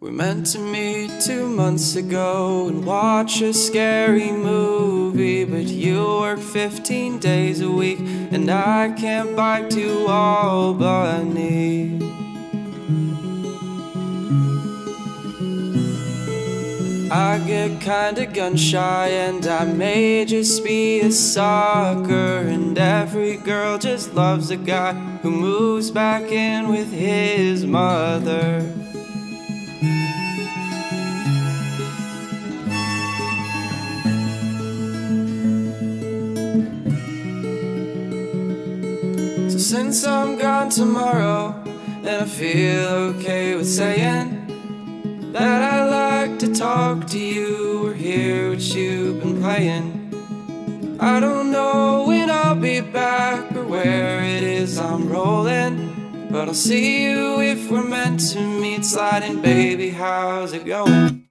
We meant to meet 2 months ago and watch a scary movie, but you work 15 days a week and I can't buy to all but I need. I get kinda gun shy and I may just be a sucker, and every girl just loves a guy who moves back in with his mother. Since I'm gone tomorrow, and I feel okay with saying that I like to talk to you or hear what you've been playing. I don't know when I'll be back or where it is I'm rolling, but I'll see you if we're meant to meet. Sliding, baby, how's it going?